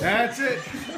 That's it.